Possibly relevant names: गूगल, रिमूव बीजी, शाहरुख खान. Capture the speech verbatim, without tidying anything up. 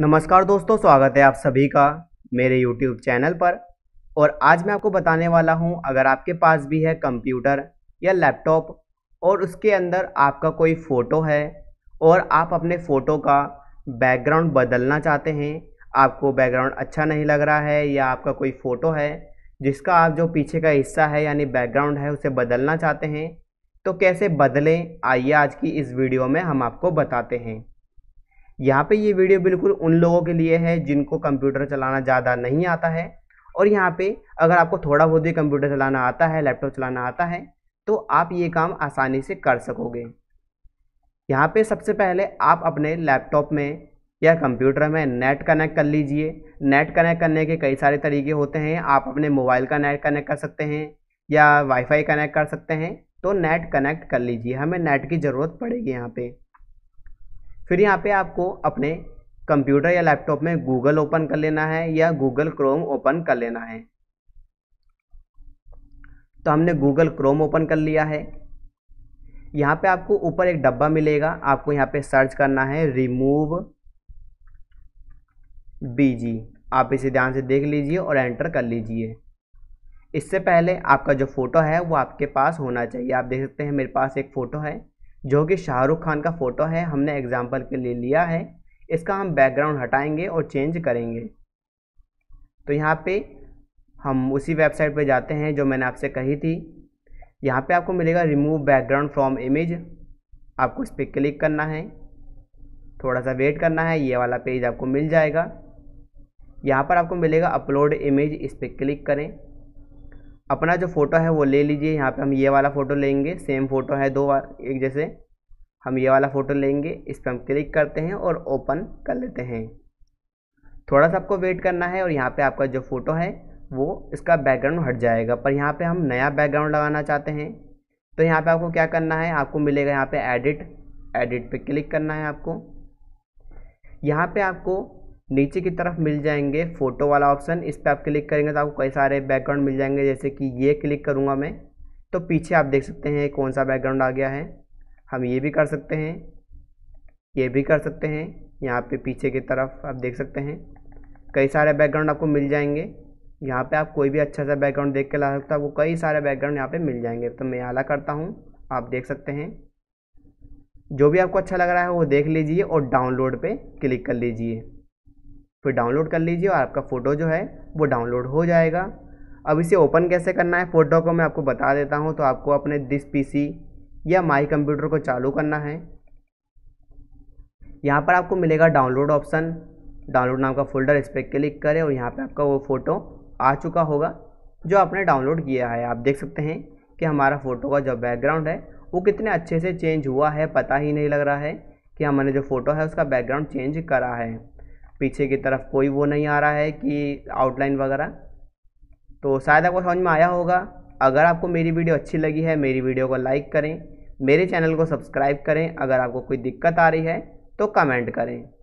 नमस्कार दोस्तों, स्वागत है आप सभी का मेरे YouTube चैनल पर। और आज मैं आपको बताने वाला हूं, अगर आपके पास भी है कंप्यूटर या लैपटॉप और उसके अंदर आपका कोई फ़ोटो है और आप अपने फ़ोटो का बैकग्राउंड बदलना चाहते हैं, आपको बैकग्राउंड अच्छा नहीं लग रहा है या आपका कोई फ़ोटो है जिसका आप जो पीछे का हिस्सा है यानी बैकग्राउंड है उसे बदलना चाहते हैं, तो कैसे बदलें आइए आज की इस वीडियो में हम आपको बताते हैं। यहाँ पे ये वीडियो बिल्कुल उन लोगों के लिए है जिनको कंप्यूटर चलाना ज़्यादा नहीं आता है, और यहाँ पे अगर आपको थोड़ा बहुत भी कंप्यूटर चलाना आता है, लैपटॉप चलाना आता है, तो आप ये काम आसानी से कर सकोगे। यहाँ पे सबसे पहले आप अपने लैपटॉप में या कंप्यूटर में नेट कनेक्ट कर लीजिए। नेट कनेक्ट करने के कई सारे तरीके होते हैं। आप अपने मोबाइल का नेट कनेक्ट कर सकते हैं या वाईफाई कनेक्ट कर सकते हैं, तो नेट कनेक्ट कर लीजिए, हमें नेट की ज़रूरत पड़ेगी यहाँ पर। फिर यहाँ पे आपको अपने कंप्यूटर या लैपटॉप में गूगल ओपन कर लेना है या गूगल क्रोम ओपन कर लेना है। तो हमने गूगल क्रोम ओपन कर लिया है। यहाँ पे आपको ऊपर एक डब्बा मिलेगा, आपको यहाँ पे सर्च करना है रिमूव बीजी। आप इसे ध्यान से देख लीजिए और एंटर कर लीजिए। इससे पहले आपका जो फ़ोटो है वो आपके पास होना चाहिए। आप देख सकते हैं मेरे पास एक फ़ोटो है जो कि शाहरुख खान का फ़ोटो है, हमने एग्जाम्पल के लिए लिया है। इसका हम बैकग्राउंड हटाएंगे और चेंज करेंगे। तो यहाँ पे हम उसी वेबसाइट पे जाते हैं जो मैंने आपसे कही थी। यहाँ पे आपको मिलेगा रिमूव बैकग्राउंड फ्रॉम इमेज, आपको इस पर क्लिक करना है, थोड़ा सा वेट करना है, ये वाला पेज आपको मिल जाएगा। यहाँ पर आपको मिलेगा अपलोड इमेज, इस पर क्लिक करें। अपना जो फ़ोटो है वो ले लीजिए। यहाँ पे हम ये वाला फ़ोटो लेंगे, सेम फ़ोटो है दो एक जैसे, हम ये वाला फ़ोटो लेंगे। इस पर हम क्लिक करते हैं और ओपन कर लेते हैं। थोड़ा सा आपको वेट करना है और यहाँ पे आपका जो फ़ोटो है वो इसका बैकग्राउंड हट जाएगा। पर यहाँ पे हम नया बैकग्राउंड लगाना चाहते हैं, तो यहाँ पर आपको क्या करना है, आपको मिलेगा यहाँ पर एडिट, एडिट पर क्लिक करना है आपको। यहाँ पर आपको नीचे की तरफ मिल जाएंगे फ़ोटो वाला ऑप्शन, इस पर आप क्लिक करेंगे तो आपको कई सारे बैकग्राउंड मिल जाएंगे। जैसे कि ये क्लिक करूँगा मैं, तो पीछे आप देख सकते हैं कौन सा बैकग्राउंड आ गया है। हम ये भी कर सकते हैं, ये भी कर सकते हैं। यहाँ पे पीछे की तरफ आप देख सकते हैं कई सारे बैकग्राउंड आपको मिल जाएंगे। यहाँ पर आप कोई भी अच्छा सा बैकग्राउंड देख के ला सकते हैं, आपको कई सारे बैकग्राउंड यहाँ पर मिल जाएंगे। तो मैं आला करता हूँ, आप देख सकते हैं। जो भी आपको अच्छा लग रहा है वो देख लीजिए और डाउनलोड पर क्लिक कर लीजिए। फिर डाउनलोड कर लीजिए और आपका फ़ोटो जो है वो डाउनलोड हो जाएगा। अब इसे ओपन कैसे करना है फ़ोटो को मैं आपको बता देता हूँ। तो आपको अपने दिस पीसी या माई कंप्यूटर को चालू करना है। यहाँ पर आपको मिलेगा डाउनलोड ऑप्शन, डाउनलोड नाम का फोल्डर, इस पर क्लिक करें और यहाँ पे आपका वो फ़ोटो आ चुका होगा जो आपने डाउनलोड किया है। आप देख सकते हैं कि हमारा फ़ोटो का जो बैकग्राउंड है वो कितने अच्छे से चेंज हुआ है, पता ही नहीं लग रहा है कि हमने जो फ़ोटो है उसका बैकग्राउंड चेंज करा है। पीछे की तरफ कोई वो नहीं आ रहा है कि आउटलाइन वगैरह। तो शायद आपको समझ में आया होगा। अगर आपको मेरी वीडियो अच्छी लगी है, मेरी वीडियो को लाइक करें, मेरे चैनल को सब्सक्राइब करें। अगर आपको कोई दिक्कत आ रही है तो कमेंट करें।